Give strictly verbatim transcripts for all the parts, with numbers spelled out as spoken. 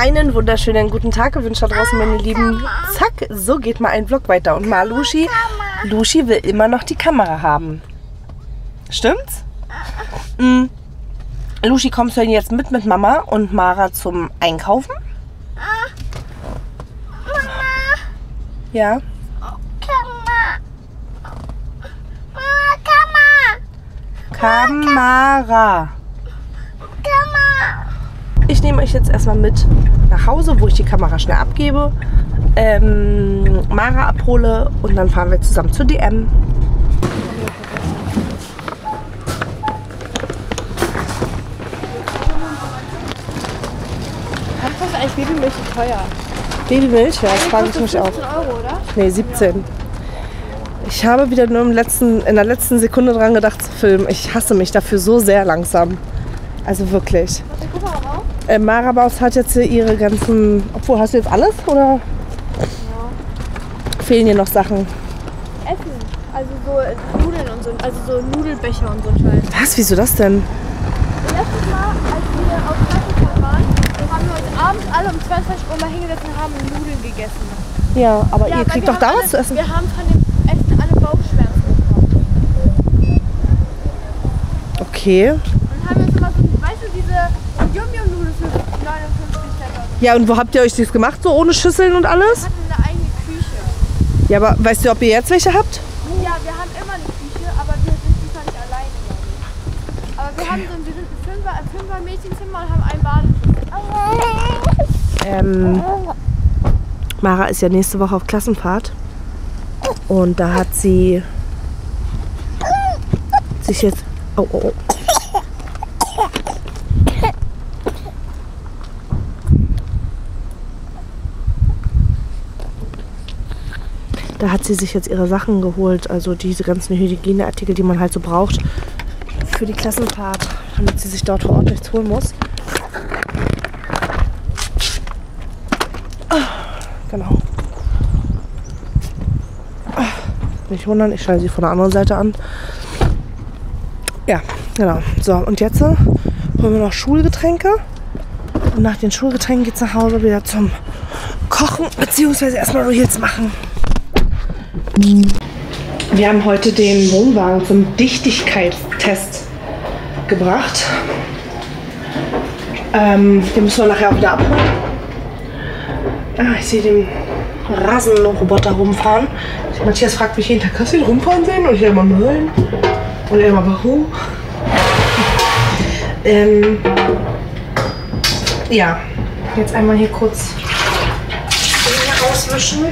einen wunderschönen guten Tag gewünscht da draußen, meine Lieben. Zack, so geht mal ein Vlog weiter. Und mal Lushi, Lushi will immer noch die Kamera haben. Stimmt's? Mhm. Lushi, kommst du denn jetzt mit mit Mama und Mara zum Einkaufen? Mama. Ja? Kamera. Ich nehme euch jetzt erstmal mit nach Hause, wo ich die Kamera schnell abgebe, ähm, Mara abhole und dann fahren wir zusammen zur D M. Kannst du eigentlich Babymilch so teuer? Babymilch? Ja, das frage ich mich auch. fünfzehn Euro, oder? Nee, siebzehn. Ich habe wieder nur im letzten, in der letzten Sekunde dran gedacht zu filmen. Ich hasse mich dafür so sehr langsam. Also wirklich. Äh, Marabaus hat jetzt hier ihre ganzen... Obwohl, hast du jetzt alles? Oder ja. Fehlen dir noch Sachen? Essen. Also so Nudeln und so. Also so Nudelbecher und so Scheiß. Was? Wieso das denn? Letztes Mal, als wir auf Praktika waren, haben wir uns abends alle um zweiundzwanzig Uhr mal hingesetzt und haben Nudeln gegessen. Ja, aber ja, ihr kriegt doch da was zu essen. Wir haben von dem Essen alle Bauchschmerzen bekommen. Okay. Und haben jetzt immer so, weißt du, diese Yum-Yum-Nudeln für neunundfünfzig Cent. Ja, und wo habt ihr euch das gemacht, so ohne Schüsseln und alles? Wir hatten eine eigene Küche. Ja, aber weißt du, ob ihr jetzt welche habt? Ja, wir haben immer eine Küche, aber wir sind diesmal nicht alleine. Aber wir haben so ein, wir sind ein Fünfer, ein Fünfer Mädchenzimmer und haben ein Badezimmer. Ähm... Mara ist ja nächste Woche auf Klassenfahrt und da hat sie sich jetzt... Oh, oh, oh. Da hat sie sich jetzt ihre Sachen geholt, also diese ganzen Hygieneartikel, die man halt so braucht für die Klassenfahrt, damit sie sich dort vor Ort nichts holen muss. Genau. Nicht wundern, ich schalte sie von der anderen Seite an. Ja, genau. So, und jetzt holen wir noch Schulgetränke. Und nach den Schulgetränken geht es nach Hause wieder zum Kochen, beziehungsweise erstmal Reels machen. Wir haben heute den Wohnwagen zum Dichtigkeitstest gebracht. Ähm, den müssen wir nachher auch wieder abholen. Ah, ich sehe den Rasenroboter rumfahren. Matthias fragt mich jeden Tag, kannst du ihn rumfahren sehen? Und ich immer nein. Und er immer warum? Ähm, ja, jetzt einmal hier kurz auswischen.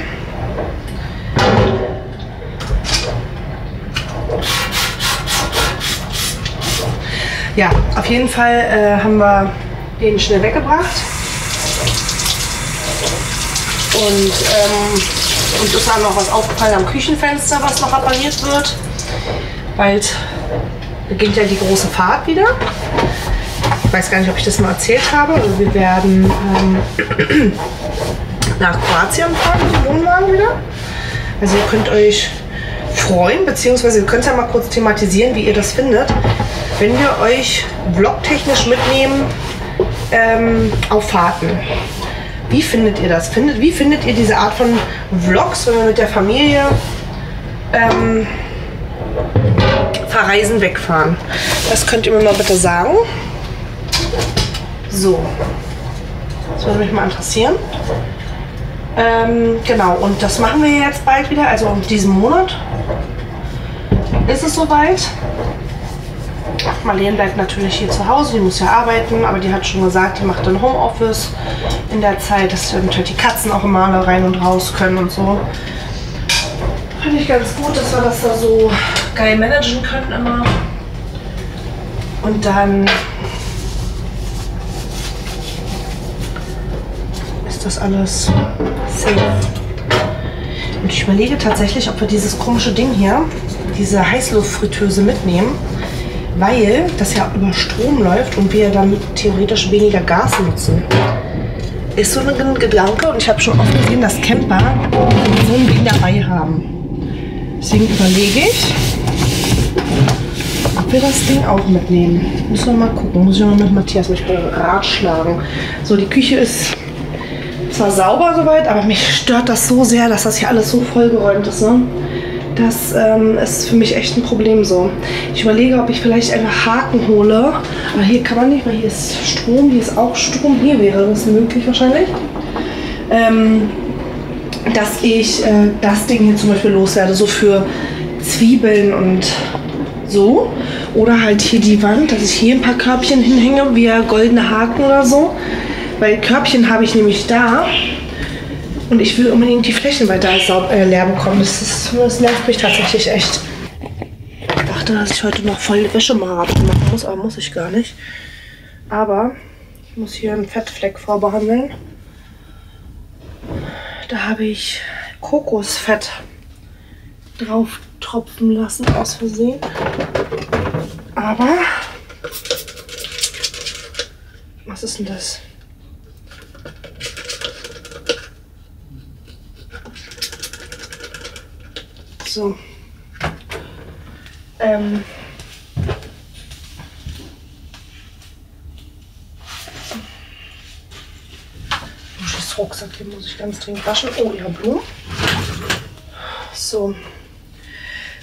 Ja, auf jeden Fall äh, haben wir den schnell weggebracht. Und ähm, uns ist dann noch was aufgefallen am Küchenfenster, was noch repariert wird. Bald beginnt ja die große Fahrt wieder. Ich weiß gar nicht, ob ich das mal erzählt habe. Also wir werden ähm, nach Kroatien fahren mit dem Wohnwagen wieder. Also ihr könnt euch freuen, beziehungsweise ihr könnt ja mal kurz thematisieren, wie ihr das findet, wenn wir euch vlogtechnisch mitnehmen ähm, auf Fahrten. Wie findet ihr das? Findet, wie findet ihr diese Art von Vlogs, wenn wir mit der Familie ähm, verreisen, wegfahren? Das könnt ihr mir mal bitte sagen. So. Das würde mich mal interessieren. Ähm, genau, und das machen wir jetzt bald wieder. Also in diesem Monat ist es soweit. Marleen bleibt natürlich hier zu Hause, die muss ja arbeiten, aber die hat schon gesagt, die macht dann Homeoffice in der Zeit, dass halt die Katzen auch immer alle rein und raus können und so. Finde ich ganz gut, dass wir das da so geil managen können immer. Und dann ist das alles safe. Und ich überlege tatsächlich, ob wir dieses komische Ding hier, diese Heißluftfritteuse mitnehmen. Weil das ja über Strom läuft und wir dann theoretisch weniger Gas nutzen. Ist so ein Gedanke und ich habe schon oft gesehen, dass Camper so ein Ding dabei haben. Deswegen überlege ich, ob wir das Ding auch mitnehmen. Müssen wir mal gucken, muss ich mal mit Matthias mich ratschlagen. So, die Küche ist zwar sauber soweit, aber mich stört das so sehr, dass das hier alles so vollgeräumt ist, ne? Das ähm, ist für mich echt ein Problem so. Ich überlege, ob ich vielleicht einfach Haken hole. Aber hier kann man nicht, weil hier ist Strom, hier ist auch Strom. Hier wäre das möglich wahrscheinlich. Ähm, dass ich äh, das Ding hier zum Beispiel loswerde, so für Zwiebeln und so. Oder halt hier die Wand, dass ich hier ein paar Körbchen hinhänge, wie goldene Haken oder so. Weil Körbchen habe ich nämlich da. Und ich will unbedingt die Flächen weiter leer bekommen. Das, ist, das nervt mich tatsächlich echt. Ich dachte, dass ich heute noch voll Wäschemarathon machen muss, aber muss ich gar nicht. Aber ich muss hier einen Fettfleck vorbehandeln. Da habe ich Kokosfett drauf tropfen lassen, aus Versehen. Aber was ist denn das? So. Ähm. Luschis Rucksack, den muss ich ganz dringend waschen. Oh, ja, Blumen. So.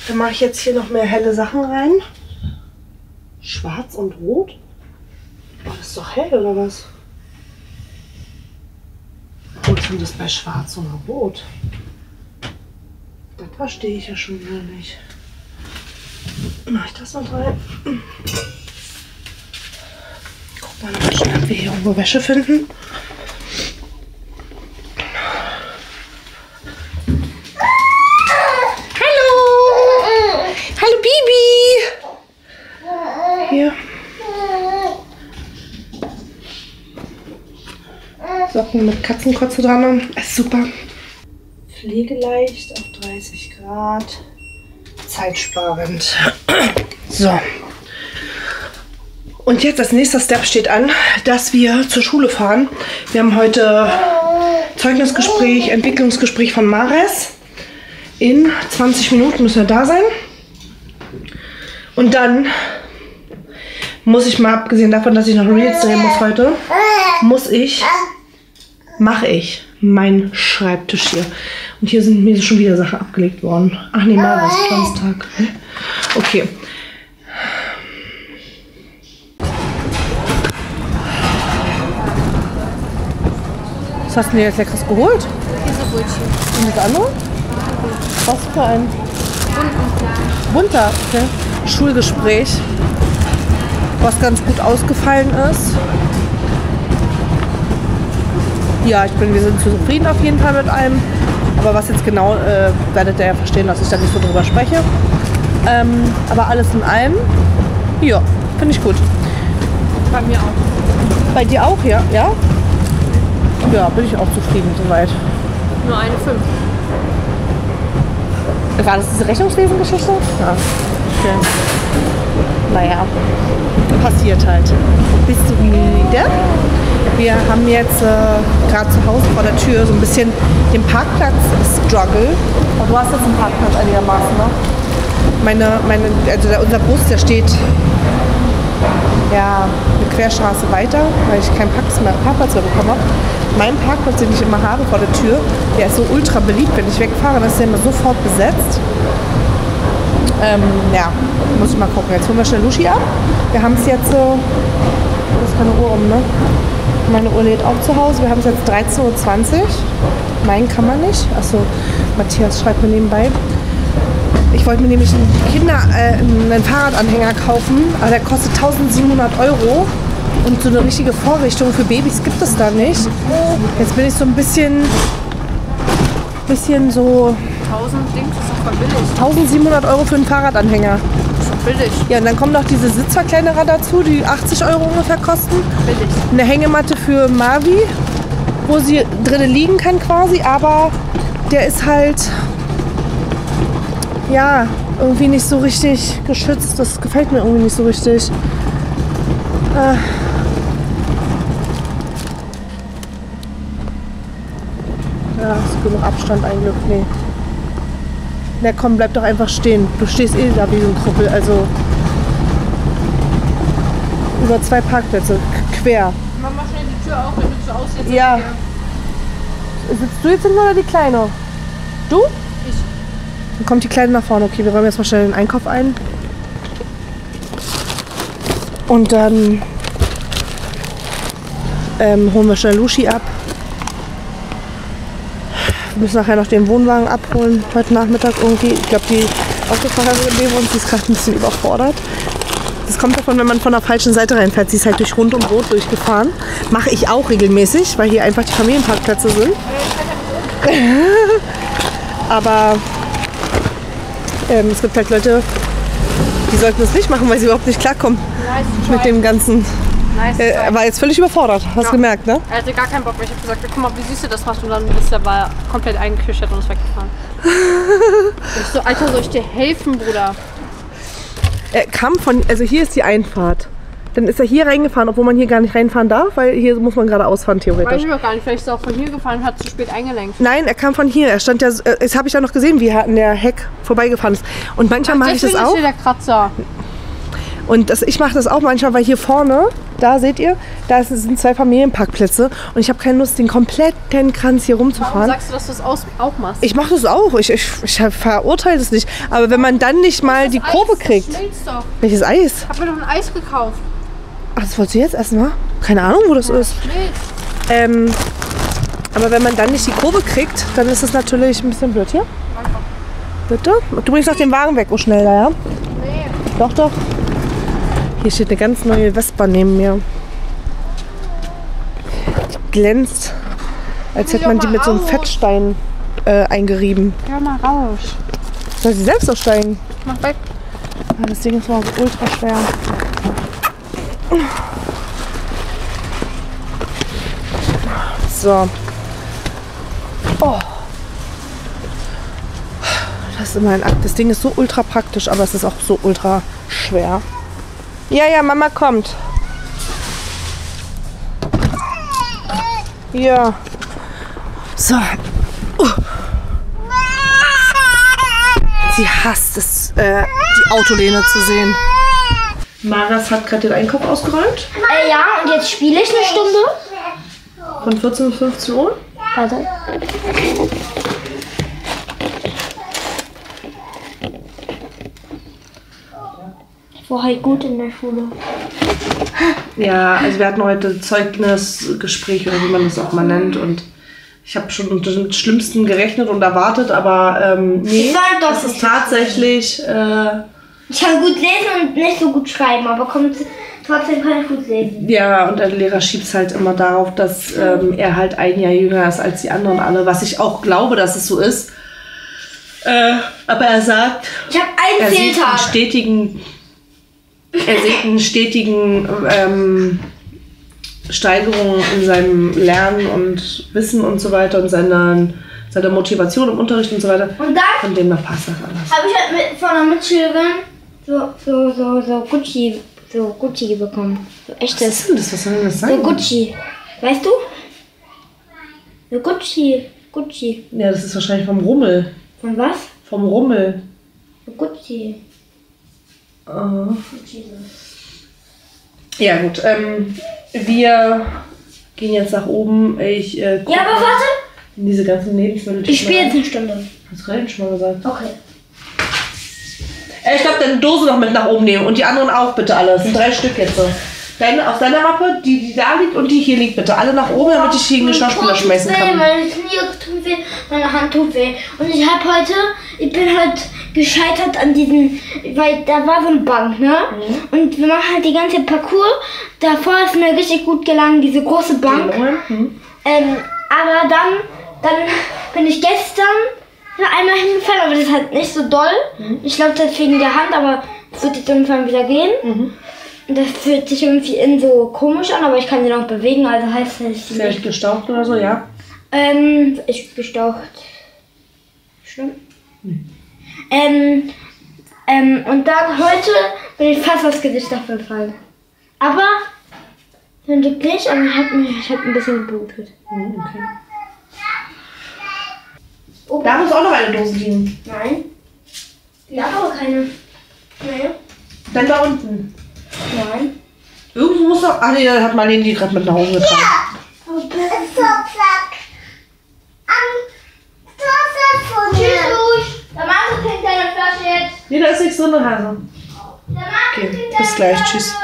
Dann mache ich jetzt hier noch mehr helle Sachen rein. Schwarz und rot. Oh, das ist doch hell, oder was? Wo sind das bei schwarz oder rot? Das verstehe ich ja schon wieder nicht. Mach ich das noch rein? Guck mal noch schnell, ob wir hier irgendwo Wäsche finden. Hallo! Hallo Bibi! Hier. Socken mit Katzenkotze dran. Ist super. Pflegeleicht auf dreißig Grad, zeitsparend. So. Und jetzt als nächster Step steht an, dass wir zur Schule fahren. Wir haben heute Zeugnisgespräch, Entwicklungsgespräch von Mares. In zwanzig Minuten müssen wir da sein. Und dann muss ich mal, abgesehen davon, dass ich noch Reels drehen muss heute, muss ich, mache ich mein Schreibtisch hier. Und hier sind mir schon wieder Sachen abgelegt worden. Ach nee, mal was, Samstag. Okay. Was hast du dir jetzt Leckeres geholt? Käsebrötchen. Und das andere? Was für ein? Bunter. Okay. Schulgespräch. Was ganz gut ausgefallen ist. Ja, ich bin, wir sind zufrieden auf jeden Fall mit allem. Aber was jetzt genau, äh, werdet ihr ja verstehen, dass ich da nicht so drüber spreche. Ähm, aber alles in allem, ja, finde ich gut. Bei mir auch. Bei dir auch, ja? Ja, ja, bin ich auch zufrieden soweit. Nur eine fünf. War das diese Rechnungswesen-Geschichte? Ja. Okay. Naja, passiert halt. Bist du müde? Wir haben jetzt äh, gerade zu Hause vor der Tür so ein bisschen den Parkplatz-Struggle. Aber du hast jetzt einen Parkplatz einigermaßen, ne? Meine, meine, also der, unser Bus, der steht ja eine Querstraße weiter, weil ich keinen Parkplatz mehr, Parkplatz mehr bekommen habe. Mein Parkplatz, den ich immer habe vor der Tür, der ist so ultra beliebt, wenn ich wegfahre, dann ist der immer sofort besetzt. Ähm, ja, muss ich mal gucken. Jetzt holen wir schnell Lushi ab. Wir haben es jetzt so... Das ist keine Uhr um, ne? Meine Uhr lädt auch zu Hause. Wir haben es jetzt dreizehn Uhr zwanzig. Meinen kann man nicht. Achso, Matthias schreibt mir nebenbei. Ich wollte mir nämlich einen, Kinder, äh, einen Fahrradanhänger kaufen. Aber der kostet tausendsiebenhundert Euro. Und so eine richtige Vorrichtung für Babys gibt es da nicht. Jetzt bin ich so ein bisschen... bisschen so... tausend Dings ist doch voll billig. tausendsiebenhundert Euro für einen Fahrradanhänger. Billig. Ja, und dann kommen noch diese Sitzverkleinerer dazu, die achtzig Euro ungefähr kosten. Billig. Eine Hängematte für Mavi, wo sie drinnen liegen kann quasi, aber der ist halt, ja, irgendwie nicht so richtig geschützt. Das gefällt mir irgendwie nicht so richtig. Äh. Ja, ist genug Abstand ein Glück, nee. Na komm, bleib doch einfach stehen. Du stehst eh da wie so ein Krüppel. Also über zwei Parkplätze quer. Mach schnell die Tür auf, wenn du zu Hause jetzt. Ja. Sitzt du jetzt hinten oder die Kleine? Du? Ich. Dann kommt die Kleine nach vorne. Okay, wir räumen jetzt mal schnell den Einkauf ein. Und dann ähm, holen wir schnell Lushi ab. Wir müssen nachher noch den Wohnwagen abholen, heute Nachmittag irgendwie. Ich glaube, die Autofahrerin neben uns ist gerade ein bisschen überfordert. Das kommt davon, wenn man von der falschen Seite reinfährt. Sie ist halt durch Rund um Rot durchgefahren. Mache ich auch regelmäßig, weil hier einfach die Familienparkplätze sind. Aber ähm, es gibt halt Leute, die sollten das nicht machen, weil sie überhaupt nicht klarkommen nice mit dem ganzen... Nice äh, war jetzt völlig überfordert, hast ja. gemerkt, ne? Er hatte gar keinen Bock mehr. Ich habe gesagt, guck mal, wie süß du das machst. Und dann ist er aber komplett eingeschüchtert und ist weggefahren. Ich so, Alter, soll ich dir helfen, Bruder? Er kam von, also hier ist die Einfahrt. Dann ist er hier reingefahren, obwohl man hier gar nicht reinfahren darf, weil hier muss man geradeaus fahren, theoretisch. Weiß ich auch gar nicht, vielleicht ist er auch von hier gefahren und hat zu spät eingelenkt. Nein, er kam von hier. Er stand ja, das habe ich ja noch gesehen, wie er an der Heck vorbeigefahren ist. Und manchmal mache ich das auch. Das ist der Kratzer. Und das, ich mache das auch manchmal, weil hier vorne, da seht ihr, da sind zwei Familienparkplätze und ich habe keine Lust, den kompletten Kranz hier rumzufahren. Warum sagst du, dass du das auch machst? Ich mache das auch, ich, ich, ich verurteile das nicht. Aber wenn man dann nicht mal die Kurve kriegt. Das schmilzt doch. Welches Eis? Ich habe mir doch ein Eis gekauft. Ach, das wolltest du jetzt erst mal? Keine Ahnung, wo das ist. Ähm, aber wenn man dann nicht die Kurve kriegt, dann ist es natürlich ein bisschen blöd hier. Bitte? Du bringst doch den Wagen weg, oh schnell da, ja? Nee. Doch, doch. Hier steht eine ganz neue Vespa neben mir. Die glänzt, als hätte man die mit so einem Fettstein äh, eingerieben. Hör mal raus. Soll sie selbst auch steigen? Mach weg. Ja, das Ding ist mal ultra schwer. So. Oh. Das ist immer ein Akt. Das Ding ist so ultra praktisch, aber es ist auch so ultra schwer. Ja, ja, Mama kommt. Ja. So. Uh. Sie hasst es, äh, die Autolehne zu sehen. Mares hat gerade den Einkauf ausgeräumt. Äh, ja, und jetzt spiele ich eine Stunde. Von vierzehn bis fünfzehn Uhr? Warte. War halt gut in der Schule. Ja, also wir hatten heute Zeugnisgespräch oder wie man das auch mal nennt und ich habe schon unter dem Schlimmsten gerechnet und erwartet, aber ähm, nee, das ist tatsächlich... Äh, ich kann gut lesen und nicht so gut schreiben, aber kommt, trotzdem kann ich gut lesen. Ja, und der Lehrer schiebt es halt immer darauf, dass ähm, er halt ein Jahr jünger ist als die anderen alle, was ich auch glaube, dass es so ist. Äh, aber er sagt, ich habe einen Fehltag. Er sieht stetigen... Er sieht eine stetigen ähm, Steigerung in seinem Lernen und Wissen und so weiter und seiner, seiner Motivation im Unterricht und so weiter. Und dann, von dem nach passt das alles. Habe ich halt mit, von einer Mitschülerin so, so, so, so Gucci, so Gucci bekommen. So echtes. Was ist denn das? Was soll denn das sein? So Gucci. Weißt du? So Gucci. Gucci. Ja, das ist wahrscheinlich vom Rummel. Von was? Vom Rummel. So Gucci. Uh-huh. Ja gut, ähm, wir gehen jetzt nach oben. Ich, äh, ja, aber warte! In diese ganzen Lebensmittel. Ich spiele jetzt eine Stunde. Hast du ja schon mal gesagt. Okay. Äh, ich glaube, deine Dose noch mit nach oben nehmen und die anderen auch bitte alle. Das sind drei Stück jetzt. Deine, auf deiner Mappe, die, die da liegt und die hier liegt, bitte alle nach oben, damit ich hier einen Geschirrspüler schmeißen kann. Meine Knie tun weh, meine Hand tut weh. Und ich habe heute, ich bin halt gescheitert an diesen, weil da war so eine Bank, ne? Mhm. Und wir machen halt die ganze Parcours. Davor ist mir richtig gut gelangen, diese große Bank. Mhm. Ähm, aber dann, dann bin ich gestern einmal hingefallen, aber das ist halt nicht so doll. Mhm. Ich glaube, das fing der Hand, aber es wird jetzt irgendwann wieder gehen. Mhm. Das fühlt sich irgendwie innen so komisch an, aber ich kann sie noch bewegen, also heißt das nicht. Vielleicht gestaucht oder so, ja? Ähm, ich gestaucht. Schlimm? Nee. Ähm, ähm, und dann heute bin ich fast aufs Gesicht dafür gefallen. Aber, bin ich nicht, aber ich habe mich, ich hab ein bisschen geblutet. Mhm, okay. Oh. Da muss auch noch eine Dose liegen. Nein. Da aber keine. Naja. Dann da unten. Nein. Irgendwo muss doch. Ach nee, dann hat Marleen die gerade mit nach Hause getragen. Ja! Aber bitte. Nee, da ist nichts drin, Hase. Okay, bis gleich, tschüss.